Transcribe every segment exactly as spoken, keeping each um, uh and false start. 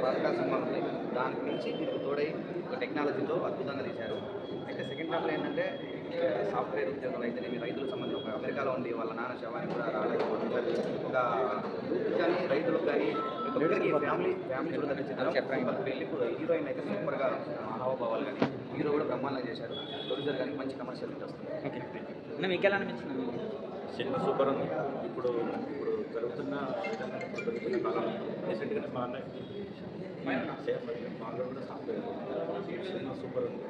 ఒక అవకాశం ఉంది. దానికి మించి దీనికి తోడై ఒక టెక్నాలజీతో అద్భుతంగా తీశారు. అయితే సెకండ్ హాఫ్లో ఏంటంటే సాఫ్ట్వేర్ ఉద్యోగాలు అయితేనేమి రైతులకు సంబంధించి ఒక అమెరికాలో ఉండి వాళ్ళ నాన్న శవాన్ని కూడా రాలేకపోతుంది. ఒక యూత్ కానీ రైతులకు కానీ ఫ్యామిలీ ఫ్యామిలీ చూడదని చిత్రం వెళ్ళి కూడా హీరోయిన్ అయితే సూపర్గా హావభావాలు కానీ హీరో కూడా బ్రహ్మాండంగా చేశారు. ప్రొడ్యూసర్ కానీ మంచి కమర్షియల్ వస్తుంది. మీకు ఎలా అనిపించింది? సినిమా సూపర్ ఉంది. ఇప్పుడు ఇప్పుడు జరుగుతున్న జరుగుతున్న కాలం రీసెంట్గానే బాగున్నాయి. మాలో కూడా సాఫ్ట్వేర్ సినిమా సూపర్ ఉంది.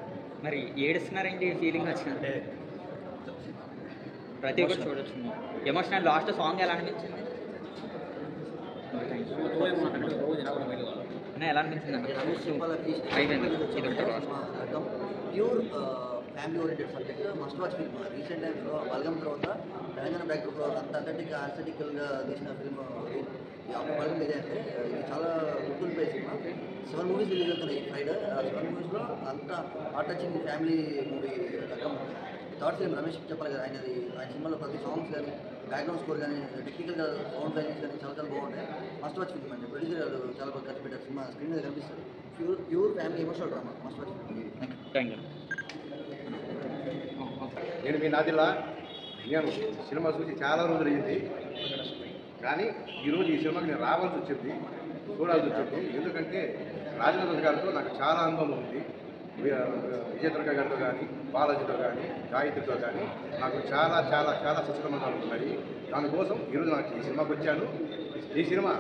మరి ఏడుస్తున్నారండి ఫీలింగ్ వచ్చిందంటే ప్రతి ఒక్కరు చూడొచ్చు. ఎమోషనల్ లాస్ట్ సాంగ్ ఎలా అనిపించింది? ఎలా అనిపించింది? Family oriented subject must watch film. Recent టైమ్స్లో బల్గం తర్వాత తెలంగాణ బ్యాక్డ్రాప్లో అంత అథెంటిక్గా ఆర్థెటికల్గా తీసిన ఫిల్మ్ బల్గం ఇదే అంటే ఇది చాలా గుర్తుండిపోయే సినిమా. సెవెన్ మూవీస్ రిలీజ్ అవుతున్నాయి ఫ్రైడే. సెవెన్ మూవీస్లో అంత హార్ట్ టచింగ్ ఫ్యామిలీ మూవీ రకం. థర్డ్ ఫిల్మ్ రమేష్ చెప్పాలి కదా, ఆయనది ఆయన సినిమాలో ప్రతి సాంగ్స్ కానీ బ్యాక్గ్రౌండ్ స్కోర్ కానీ టెక్నికల్గా సౌండ్ లైన్స్ కానీ చాలా చాలా బాగుంటాయి. మస్ట్ వాచ్ ఫిల్మ్ అండి. ప్రొడ్యూసర్ వాళ్ళు చాలా బాగా ఖర్చు పెట్టారు. సినిమా స్క్రీన్ మీద కనిపిస్తారు. Pure pure family emotional drama must watch film. Thank you. నేను మీ నాదిలా. నేను సినిమా చూసి చాలా రోజులు అయ్యింది, కానీ ఈరోజు ఈ సినిమాకి నేను రావాల్సి వచ్చింది, చూడాల్సి వచ్చింది. ఎందుకంటే రాజేంద్ర ప్రసాద్ గారితో నాకు చాలా అనుభవం ఉంది. విజయదుర్గ గారితో కానీ బాలాజీతో కానీ గాయత్రితో కానీ నాకు చాలా చాలా చాలా సుసంబంధాలు ఉన్నాయి. దానికోసం ఈరోజు నాకు ఈ సినిమాకి వచ్చాను. ఈ సినిమా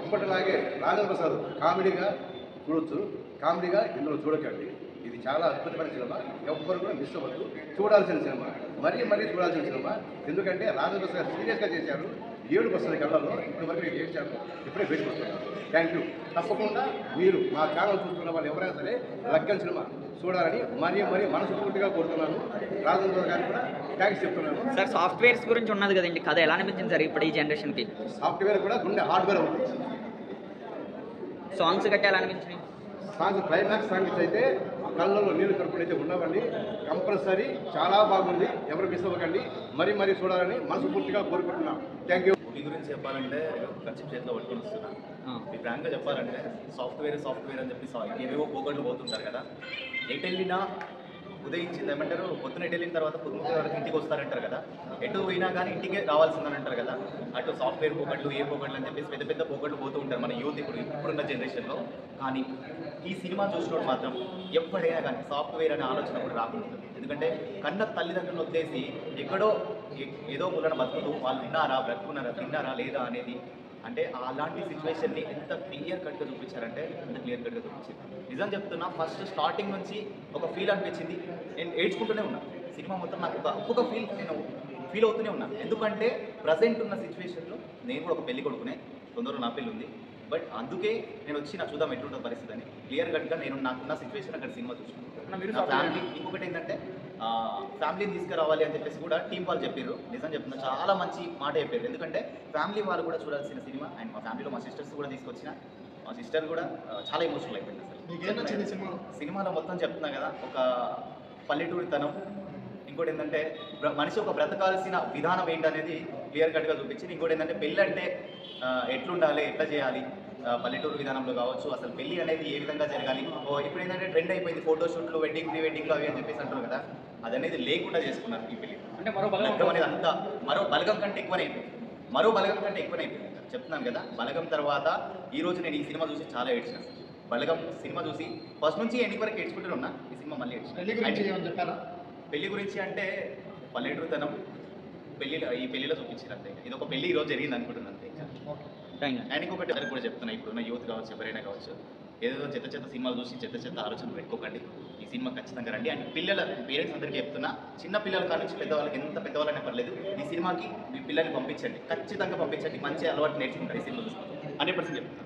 ఎప్పటిలాగే రాజేంద్ర ప్రసాద్ కామెడీగా చూడొచ్చు, కామెడీగా ఇందులో చూడకండి. ఇది చాలా అద్భుతమైన సినిమా. ఎవ్వరు కూడా మిస్ అవ్వద్దు. చూడాల్సిన సినిమా, మరీ మరీ చూడాల్సిన సినిమా. ఎందుకంటే రాజేంద్ర ప్రసాద్ సీరియస్గా చేశారు. ఏడు పర్సెంట్ కళ్ళలో ఇప్పటి వరకు నేను చేశాను, ఇప్పుడే వెళ్ళిపోతున్నాను. Thank you. తప్పకుండా మీరు మా ఛానల్ చూస్తున్న వాళ్ళు ఎవరైనా సరే లగ్గం సినిమా చూడాలని మరీ మరీ మనస్ఫూర్తిగా కోరుతున్నాను. రాజేంద్ర గారికి కూడా థ్యాంక్స్ చెప్తున్నాను. సార్, సాఫ్ట్వేర్స్ గురించి ఉన్నది కదండి కథ, ఎలా అనిపించింది సార్ ఇప్పుడు ఈ జనరేషన్కి? సాఫ్ట్వేర్ కూడా గుండె హార్డ్వేర్ అవుతుంది. సాంగ్స్ గట్ట ఎలా అనిపించినాయి? సాంగ్స్ క్లైమాక్స్ సాంగ్స్ అయితే కళ్ళల్లో నీళ్ళు కడుపునైతే ఉండవండి. కంపల్సరీ చాలా బాగుంది. ఎవరు మిస్ అవ్వకండి. మరీ మరీ చూడాలని మనస్ఫూర్తిగా కోరుకుంటున్నాం. Thank you. మీ గురించి చెప్పాలంటే కచ్చిప్ చేతిలో పట్టుకుని వస్తున్నాను. మీ ఫ్రాంక్గా చెప్పాలంటే సాఫ్ట్వేర్ సాఫ్ట్వేర్ అని చెప్పి సాంగ్ ఏవేవో పోగొట్లు పోతుంటారు కదా. ఎటు వెళ్ళినా ఉదయించింది ఏమంటారు, పొద్దున ఎటు వెళ్ళిన తర్వాత పొద్దున వరకు ఇంటికి వస్తారంటారు కదా. ఎటు పోయినా కానీ ఇంటికే రావాల్సిందని అంటారు కదా. అటు సాఫ్ట్వేర్ పోగొట్లు ఏ పోగొట్లు అని చెప్పేసి పెద్ద పెద్ద పోగొట్లు పోతూ ఉంటారు మన యూత్ ఇప్పుడు ఇప్పుడున్న జనరేషన్లో. కానీ ఈ సినిమా చూసినప్పుడు మాత్రం ఎప్పుడైనా కానీ సాఫ్ట్వేర్ అనే ఆలోచన కూడా రాకూడదు. ఎందుకంటే కన్న తల్లిదండ్రులను వచ్చేసి ఎక్కడో ఏదో మూలన బతుకుతూ వాళ్ళు ఉన్నారా బ్రతుకున్నారా తిన్నారా లేదా అనేది, అంటే అలాంటి సిచ్యువేషన్ని ఎంత క్లియర్ కట్గా చూపించారంటే అంత క్లియర్ కట్గా చూపించింది. నిజం చెప్తున్నా, ఫస్ట్ స్టార్టింగ్ నుంచి ఒక ఫీల్ అనిపించింది. నేను ఏడ్చుకుంటూనే ఉన్నా సినిమా మొత్తం. నాకు ఒక ఒక్కొక్క ఫీల్ నేను ఫీల్ అవుతూనే ఉన్నా. ఎందుకంటే ప్రజెంట్ ఉన్న సిచ్యువేషన్లో నేను కూడా ఒక పెళ్లి కొడుకునే, తొందరలో నా పెళ్ళి ఉంది. బట్ అందుకే నేను వచ్చి నా చూద్దాం ఎట్లుంటుంది పరిస్థితి అని క్లియర్ కట్గా నేను నాకున్న సిచ్యువేషన్ అక్కడ సినిమా చూసుకుంటాను. ఫ్యామిలీ ఇంకొకటి ఏంటంటే ఫ్యామిలీని తీసుకురావాలి అని చెప్పేసి కూడా టీం వాళ్ళు చెప్పారు. నిజం చెప్తున్నా, చాలా మంచి మాట చెప్పారు. ఎందుకంటే ఫ్యామిలీ వాళ్ళు కూడా చూడాల్సిన సినిమా. అండ్ మా ఫ్యామిలీలో మా సిస్టర్స్ కూడా తీసుకొచ్చిన. మా సిస్టర్ కూడా చాలా ఎమోషనల్ అయిపోయింది అసలు సినిమాలో. మొత్తం చెప్తున్నా కదా, ఒక పల్లెటూరితనం, ఇంకోటి ఏంటంటే మనిషి ఒక బ్రతకాల్సిన విధానం ఏంటనేది క్లియర్ కట్గా చూపించింది. ఇంకోటి ఏంటంటే పెళ్ళి అంటే ఎట్లుండాలి, ఎట్లా చేయాలి, పల్లెటూరు విధానంలో కావచ్చు, అసలు పెళ్ళి అనేది ఏ విధంగా జరగాలి. ఓ ఇప్పుడు ఏంటంటే ట్రెండ్ అయిపోయింది ఫోటోషూట్లు, వెడ్డింగ్ ప్రీ వెడ్డింగ్లు అవి అని చెప్పేసి అంటారు కదా. అదనేది లేకుండా చేసుకున్నారు ఈ పెళ్ళి. అంటే మరో బలగం అనేది అంతా మరో బలగం కంటే ఎక్కువనైపోయింది. మరో బలగం కంటే ఎక్కువనైపోయింది చెప్తున్నాను కదా. బలగం తర్వాత ఈరోజు నేను ఈ సినిమా చూసి చాలా ఏడ్చిన. బలగం సినిమా చూసి ఫస్ట్ నుంచి ఎండింగ్ వరకు ఏడ్చుకుంటూనే ఉన్నా. ఈ సినిమా మళ్ళీ ఏడ్చిన. పెళ్లి గురించి అంటే పల్లెటూరుతనం పెళ్ళి ఈ పెళ్లిలో చూపించారు అంతే. ఇది ఒక పెళ్లి ఈరోజు జరిగింది అనుకుంటున్నాను అంతే. అండ్ ఇంకొకటి అందరికి కూడా చెప్తున్నా, ఇప్పుడున్న యూత్ కావచ్చు ఎవరైనా కావచ్చు, ఏదో చెత్త చెత్త సినిమాలు చూసి చెత్త చెత్త ఆలోచన పెట్టుకోకండి. ఈ సినిమా ఖచ్చితంగా రండి. అండ్ పిల్లల పేరెంట్స్ అందరికీ చెప్తున్నా, చిన్న పిల్లల కాడ నుంచి పెద్దవాళ్ళకి ఎంత పెద్దవాళ్ళనే పర్లేదు, ఈ సినిమాకి మీ పిల్లల్ని పంపించండి, ఖచ్చితంగా పంపించండి. మంచి అలవాటు నేర్చుకుంటారు ఈ సినిమా చూసుకుంటారు. హండ్రెడ్ పర్సెంట్ చెప్తున్నా.